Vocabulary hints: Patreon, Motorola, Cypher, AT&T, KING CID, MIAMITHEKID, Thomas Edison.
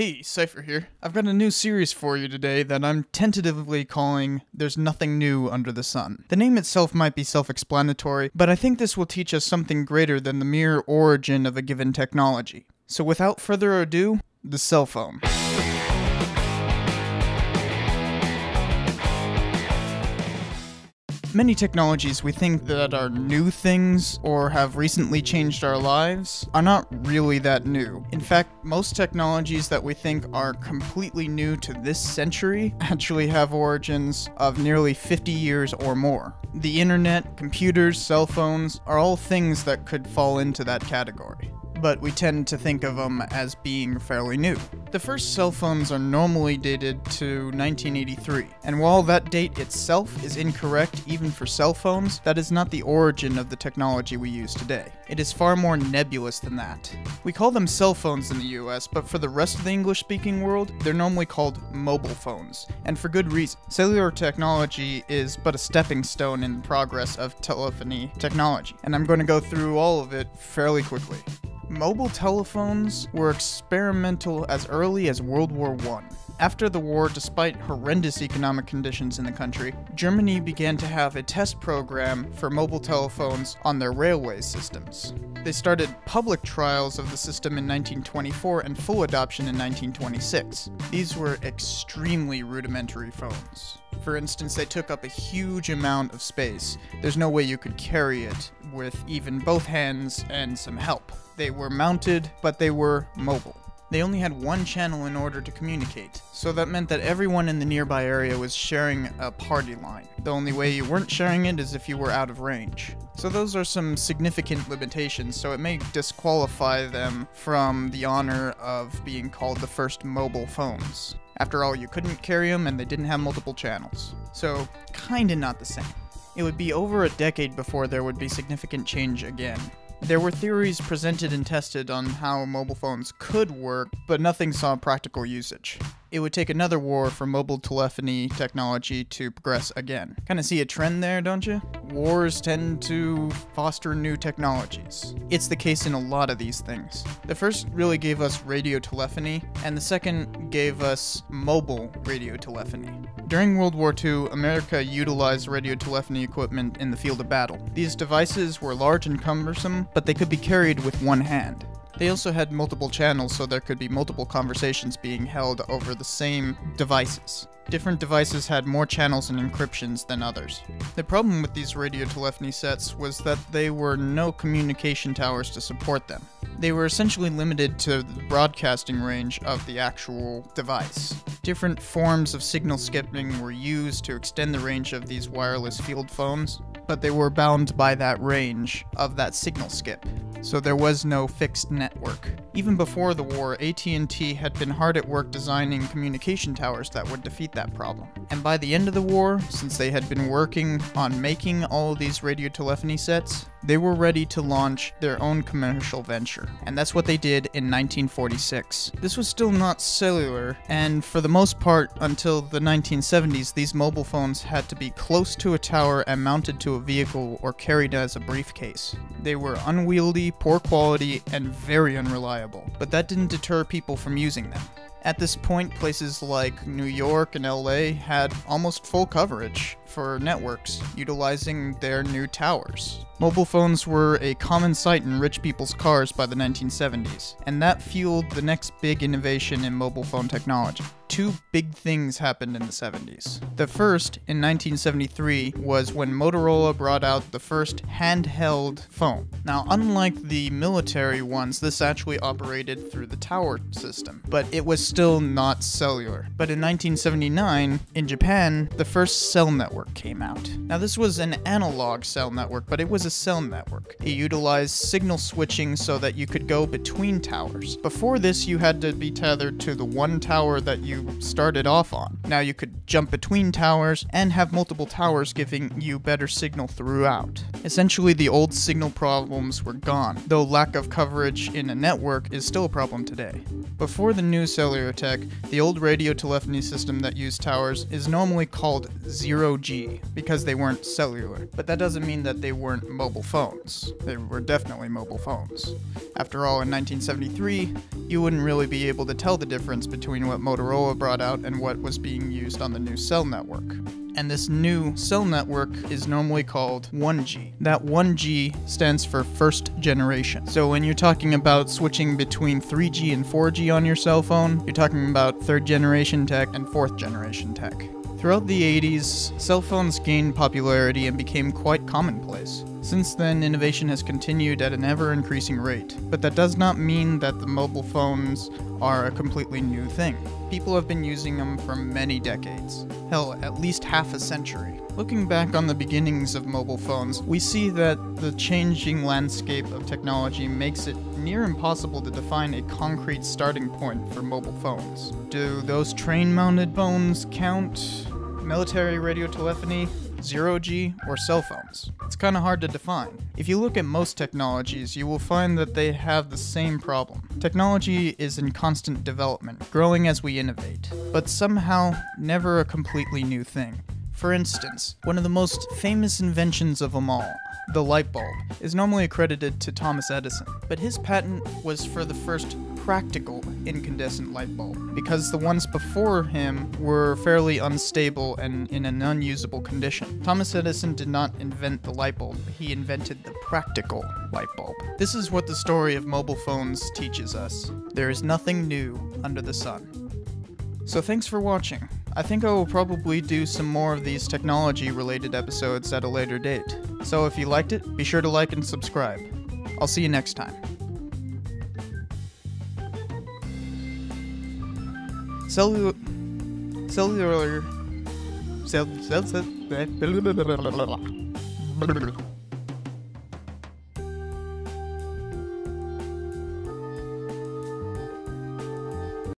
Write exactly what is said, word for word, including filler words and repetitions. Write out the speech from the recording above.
Hey, Cypher here. I've got a new series for you today that I'm tentatively calling There's Nothing New Under the Sun. The name itself might be self-explanatory, but I think this will teach us something greater than the mere origin of a given technology. So without further ado, the cell phone. Many technologies we think that are new things or have recently changed our lives are not really that new. In fact, most technologies that we think are completely new to this century actually have origins of nearly fifty years or more. The internet, computers, cell phones are all things that could fall into that category, but we tend to think of them as being fairly new. The first cell phones are normally dated to nineteen eighty-three, and while that date itself is incorrect even for cell phones, that is not the origin of the technology we use today. It is far more nebulous than that. We call them cell phones in the U S, but for the rest of the English-speaking world, they're normally called mobile phones, and for good reason. Cellular technology is but a stepping stone in the progress of telephony technology, and I'm going to go through all of it fairly quickly. Mobile telephones were experimental as early as World War One. After the war, despite horrendous economic conditions in the country, Germany began to have a test program for mobile telephones on their railway systems. They started public trials of the system in nineteen twenty-four and full adoption in nineteen twenty-six. These were extremely rudimentary phones. For instance, they took up a huge amount of space. There's no way you could carry it with even both hands and some help. They were mounted, but they were mobile. They only had one channel in order to communicate, so that meant that everyone in the nearby area was sharing a party line. The only way you weren't sharing it is if you were out of range. So those are some significant limitations, so it may disqualify them from the honor of being called the first mobile phones. After all, you couldn't carry them and they didn't have multiple channels. So, kinda not the same. It would be over a decade before there would be significant change again. There were theories presented and tested on how mobile phones could work, but nothing saw practical usage. It would take another war for mobile telephony technology to progress again. Kind of see a trend there, don't you? Wars tend to foster new technologies. It's the case in a lot of these things. The first really gave us radio telephony, and the second gave us mobile radio telephony. During World War Two, America utilized radio telephony equipment in the field of battle. These devices were large and cumbersome, but they could be carried with one hand. They also had multiple channels, so there could be multiple conversations being held over the same devices. Different devices had more channels and encryptions than others. The problem with these radio telephony sets was that there were no communication towers to support them. They were essentially limited to the broadcasting range of the actual device. Different forms of signal skipping were used to extend the range of these wireless field phones, but they were bound by that range of that signal skip. So there was no fixed network. Even before the war, A T and T had been hard at work designing communication towers that would defeat that problem. And by the end of the war, since they had been working on making all of these radio telephony sets, they were ready to launch their own commercial venture. And that's what they did in nineteen forty-six. This was still not cellular, and for the most part, until the nineteen seventies, these mobile phones had to be close to a tower and mounted to a vehicle or carried as a briefcase. They were unwieldy, poor quality, and very unreliable, but that didn't deter people from using them. At this point, places like New York and L A had almost full coverage for networks, utilizing their new towers. Mobile phones were a common sight in rich people's cars by the nineteen seventies, and that fueled the next big innovation in mobile phone technology. Two big things happened in the seventies. The first, in nineteen seventy-three, was when Motorola brought out the first handheld phone. Now, unlike the military ones, this actually operated through the tower system, but it was still not cellular. But in nineteen seventy-nine, in Japan, the first cell network came out. Now, this was an analog cell network, but it was a cell network. It utilized signal switching so that you could go between towers. Before this, you had to be tethered to the one tower that you started off on. Now you could jump between towers and have multiple towers giving you better signal throughout. Essentially, the old signal problems were gone, though lack of coverage in a network is still a problem today. Before the new cellular tech, the old radio telephony system that used towers is normally called zero G because they weren't cellular, but that doesn't mean that they weren't mobile phones. They were definitely mobile phones. After all, in nineteen seventy-three, you wouldn't really be able to tell the difference between what Motorola brought out and what was being used on the new cell network. And this new cell network is normally called one G. That one G stands for first generation. So when you're talking about switching between three G and four G on your cell phone, you're talking about third generation tech and fourth generation tech. Throughout the eighties, cell phones gained popularity and became quite commonplace. Since then, innovation has continued at an ever-increasing rate, but that does not mean that the mobile phones are a completely new thing. People have been using them for many decades. Hell, at least half a century. Looking back on the beginnings of mobile phones, we see that the changing landscape of technology makes it near impossible to define a concrete starting point for mobile phones. Do those train-mounted phones count? Military radio telephony? zero G, or cell phones? It's kind of hard to define. If you look at most technologies, you will find that they have the same problem. Technology is in constant development, growing as we innovate, but somehow never a completely new thing. For instance, one of the most famous inventions of them all, the light bulb, is normally accredited to Thomas Edison, but his patent was for the first practical incandescent light bulb, because the ones before him were fairly unstable and in an unusable condition. Thomas Edison did not invent the light bulb, he invented the practical light bulb. This is what the story of mobile phones teaches us. There is nothing new under the sun. So thanks for watching. I think I will probably do some more of these technology-related episodes at a later date. So if you liked it, be sure to like and subscribe. I'll see you next time. Cellular, cellular, cell, cell, cell,